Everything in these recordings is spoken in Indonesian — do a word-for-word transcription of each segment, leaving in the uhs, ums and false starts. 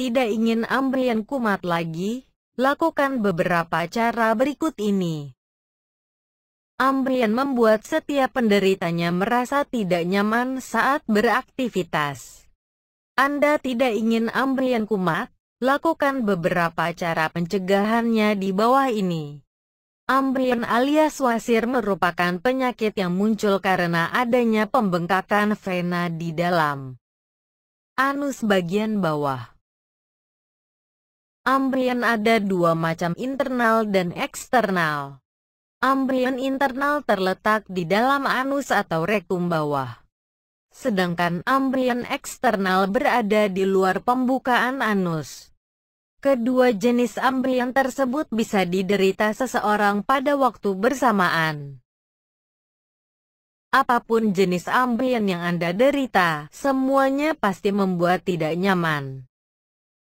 Tidak ingin ambeien kumat lagi? Lakukan beberapa cara berikut ini. Ambeien membuat setiap penderitanya merasa tidak nyaman saat beraktivitas. Anda tidak ingin ambeien kumat? Lakukan beberapa cara pencegahannya di bawah ini. Ambeien alias wasir merupakan penyakit yang muncul karena adanya pembengkakan vena di dalam anus bagian bawah. Ambeien ada dua macam, internal dan eksternal. Ambeien internal terletak di dalam anus atau rektum bawah. Sedangkan ambeien eksternal berada di luar pembukaan anus. Kedua jenis ambeien tersebut bisa diderita seseorang pada waktu bersamaan. Apapun jenis ambeien yang Anda derita, semuanya pasti membuat tidak nyaman.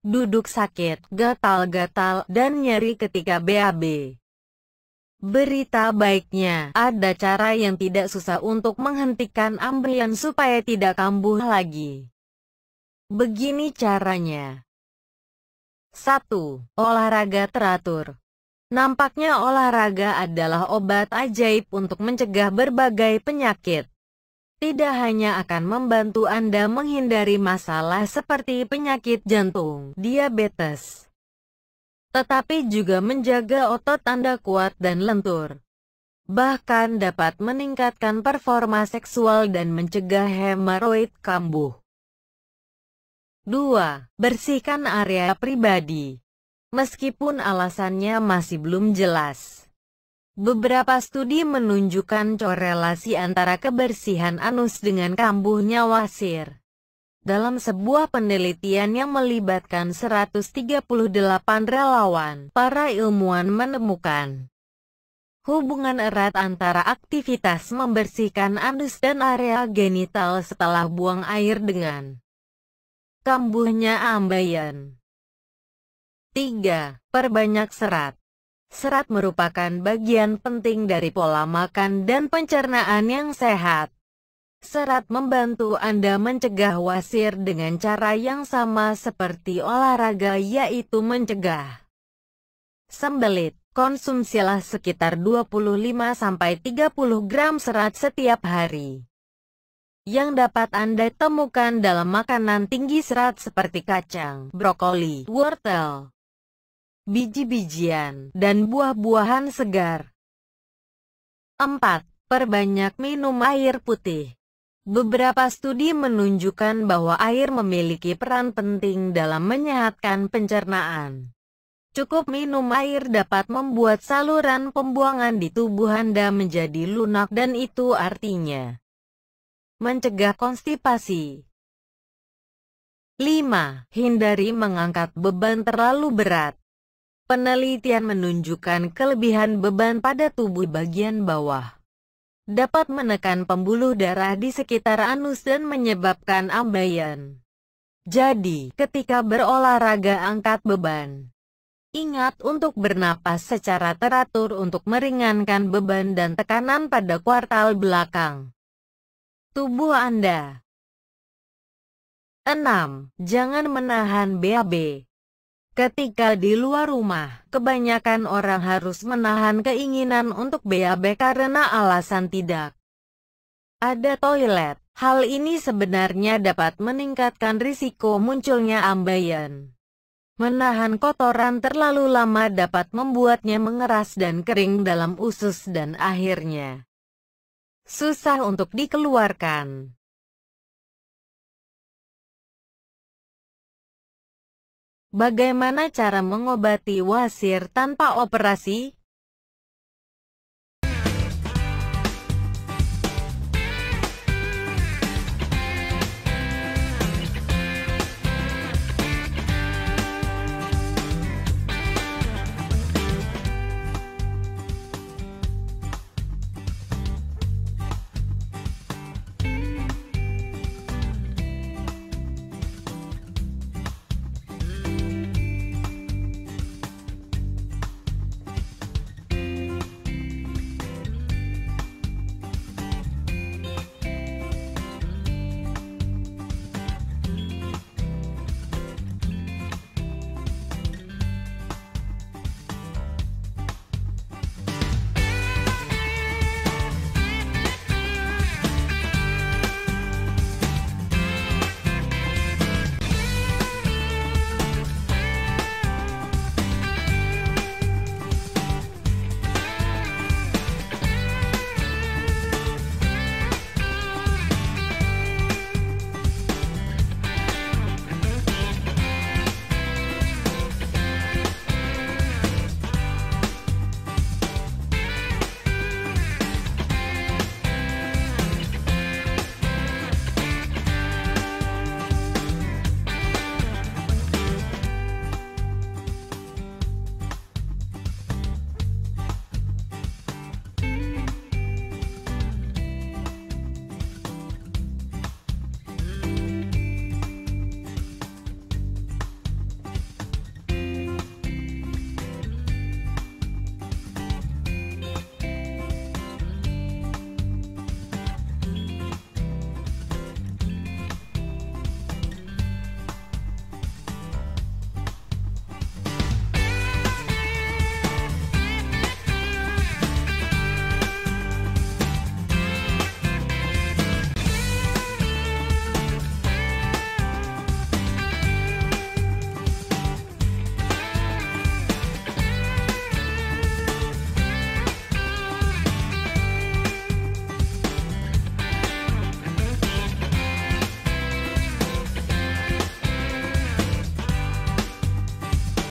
Duduk sakit, gatal-gatal, dan nyeri ketika B A B. Berita baiknya, ada cara yang tidak susah untuk menghentikan ambeien supaya tidak kambuh lagi. Begini caranya. satu. Olahraga teratur. Nampaknya olahraga adalah obat ajaib untuk mencegah berbagai penyakit. Tidak hanya akan membantu Anda menghindari masalah seperti penyakit jantung, diabetes, tetapi juga menjaga otot Anda kuat dan lentur. Bahkan dapat meningkatkan performa seksual dan mencegah hemoroid kambuh. dua. Bersihkan area pribadi. Meskipun alasannya masih belum jelas, beberapa studi menunjukkan korelasi antara kebersihan anus dengan kambuhnya wasir. Dalam sebuah penelitian yang melibatkan seratus tiga puluh delapan relawan, para ilmuwan menemukan hubungan erat antara aktivitas membersihkan anus dan area genital setelah buang air dengan kambuhnya ambeien. tiga. Perbanyak serat. Serat merupakan bagian penting dari pola makan dan pencernaan yang sehat. Serat membantu Anda mencegah wasir dengan cara yang sama seperti olahraga, yaitu mencegah sembelit. Konsumsilah sekitar dua puluh lima sampai tiga puluh gram serat setiap hari, yang dapat Anda temukan dalam makanan tinggi serat seperti kacang, brokoli, wortel, biji-bijian, dan buah-buahan segar. empat. Perbanyak minum air putih. Beberapa studi menunjukkan bahwa air memiliki peran penting dalam menyehatkan pencernaan. Cukup minum air dapat membuat saluran pembuangan di tubuh Anda menjadi lunak, dan itu artinya mencegah konstipasi. lima. Hindari mengangkat beban terlalu berat. Penelitian menunjukkan kelebihan beban pada tubuh bagian bawah dapat menekan pembuluh darah di sekitar anus dan menyebabkan ambeien. Jadi, ketika berolahraga angkat beban, ingat untuk bernapas secara teratur untuk meringankan beban dan tekanan pada kuartal belakang tubuh Anda. enam. Jangan menahan B A B. Ketika di luar rumah, kebanyakan orang harus menahan keinginan untuk B A B karena alasan tidak ada toilet. Hal ini sebenarnya dapat meningkatkan risiko munculnya ambeien. Menahan kotoran terlalu lama dapat membuatnya mengeras dan kering dalam usus dan akhirnya susah untuk dikeluarkan. Bagaimana cara mengobati wasir tanpa operasi?